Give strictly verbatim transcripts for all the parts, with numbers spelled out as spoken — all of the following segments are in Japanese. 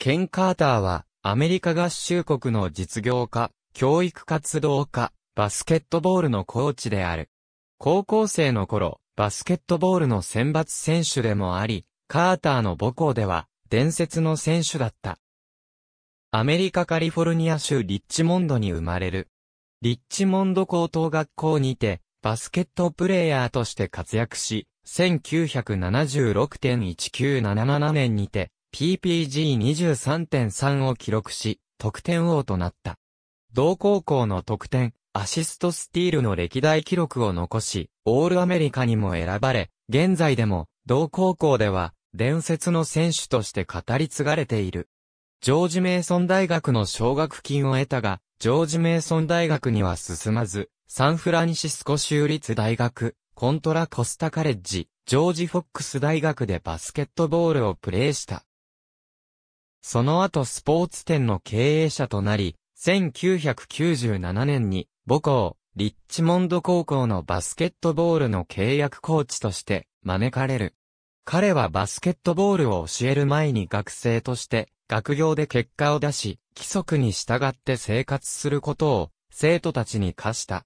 ケン・カーターは、アメリカ合衆国の実業家、教育活動家、バスケットボールのコーチである。高校生の頃、バスケットボールの選抜選手でもあり、カーターの母校では、伝説の選手だった。アメリカカリフォルニア州リッチモンドに生まれる。リッチモンド高等学校にて、バスケットプレーヤーとして活躍し、せんきゅうひゃくななじゅうろくねん いちきゅうなななねんにて、ピーピージーにじゅうさんてんさん を記録し、得点王となった。同高校の得点、アシストスティールの歴代記録を残し、オールアメリカにも選ばれ、現在でも、同高校では、伝説の選手として語り継がれている。ジョージ・メイソン大学の奨学金を得たが、ジョージ・メイソン大学には進まず、サンフランシスコ州立大学、コントラ・コスタカレッジ、ジョージ・フォックス大学でバスケットボールをプレーした。その後スポーツ店の経営者となり、せんきゅうひゃくきゅうじゅうななねんに母校、リッチモンド高校のバスケットボールの契約コーチとして招かれる。彼はバスケットボールを教える前に学生として、学業で結果を出し、規則に従って生活することを生徒たちに課した。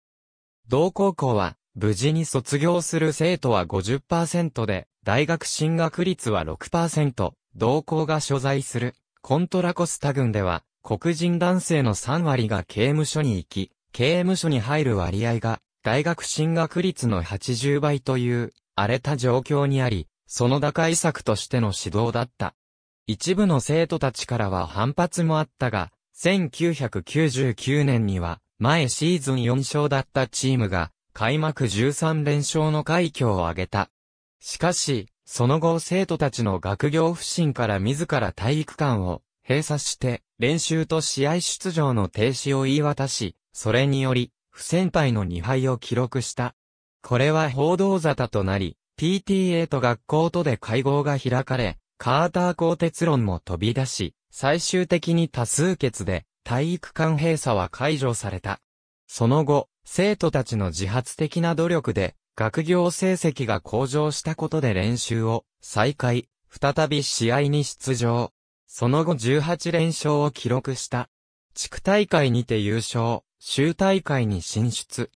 同高校は、無事に卒業する生徒は ごじゅっパーセント で、大学進学率は ろくパーセント、同校が所在する、コントラコスタ郡では、黒人男性のさんわりが刑務所に行き、刑務所に入る割合が、大学進学率のはちじゅうばいという、荒れた状況にあり、その打開策としての指導だった。一部の生徒たちからは反発もあったが、せんきゅうひゃくきゅうじゅうきゅうねんには、前シーズンよんしょうだったチームが、開幕じゅうさんれんしょうの快挙を挙げた。しかし、その後生徒たちの学業不振から自ら体育館を閉鎖して、練習と試合出場の停止を言い渡し、それにより、不戦敗のにはいを記録した。これは報道沙汰となり、ピーティーエー と学校とで会合が開かれ、カーター更迭論も飛び出し、最終的に多数決で、体育館閉鎖は解除された。その後、生徒たちの自発的な努力で、学業成績が向上したことで練習を再開、再び試合に出場。その後じゅうはちれんしょうを記録した。地区大会にて優勝、州大会に進出。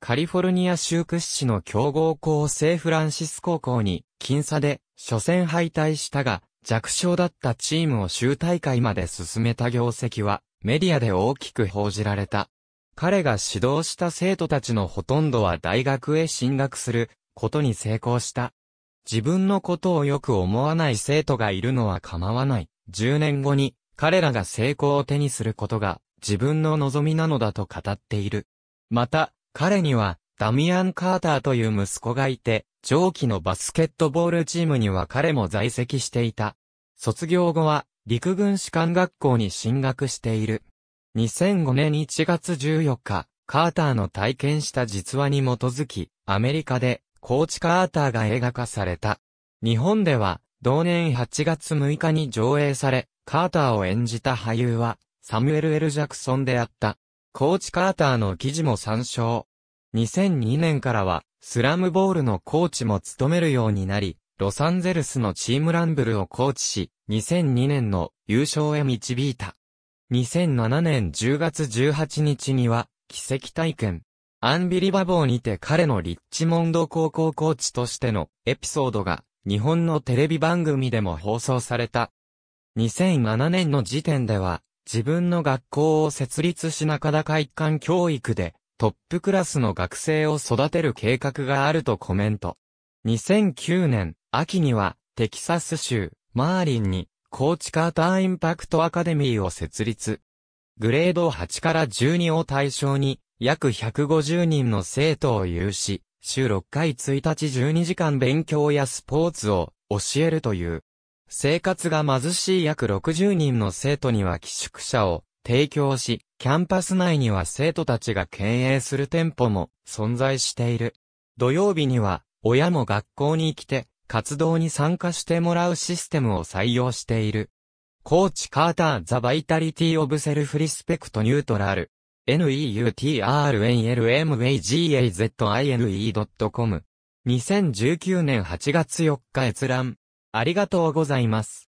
カリフォルニア州屈指の強豪校センフランシスコ校に、僅差で初戦敗退したが、弱小だったチームを州大会まで進めた業績は、メディアで大きく報じられた。彼が指導した生徒たちのほとんどは大学へ進学することに成功した。自分のことをよく思わない生徒がいるのは構わない。じゅうねんごに彼らが成功を手にすることが自分の望みなのだと語っている。また、彼にはダミアン・カーターという息子がいて、上記のバスケットボールチームには彼も在籍していた。卒業後は、陸軍士官学校に進学している。にせんごねん いちがつじゅうよっか、カーターの体験した実話に基づき、アメリカでコーチカーターが映画化された。日本では、同年はちがつむいかに上映され、カーターを演じた俳優は、サミュエル・エル・ジャクソンであった。コーチカーターの記事も参照。にせんにねんからは、スラムボールのコーチも務めるようになり、ロサンゼルスのチームランブルをコーチし、にせんにねんの優勝へ導いた。にせんななねん じゅうがつじゅうはちにちには、奇跡体験。アンビリバボーにて彼のリッチモンド高校コーチとしてのエピソードが、日本のテレビ番組でも放送された。にせんななねんの時点では、自分の学校を設立し中高一貫教育で、トップクラスの学生を育てる計画があるとコメント。にせんきゅうねん、秋には、テキサス州、マーリンに、コーチカーターインパクトアカデミーを設立。グレードはちからじゅうにを対象に、約ひゃくごじゅうにんの生徒を有し、週ろっかいついたちじゅうにじかん勉強やスポーツを教えるという。生活が貧しい約ろくじゅうにんの生徒には寄宿舎を提供し、キャンパス内には生徒たちが経営する店舗も存在している。土曜日には、親も学校に来て、活動に参加してもらうシステムを採用している。コーチカーターザ・バイタリティ・オブ・セルフ・リスペクト・ニュートラル。ネウトラル ドット コム にせんじゅうきゅうねん はちがつよっか閲覧。ありがとうございます。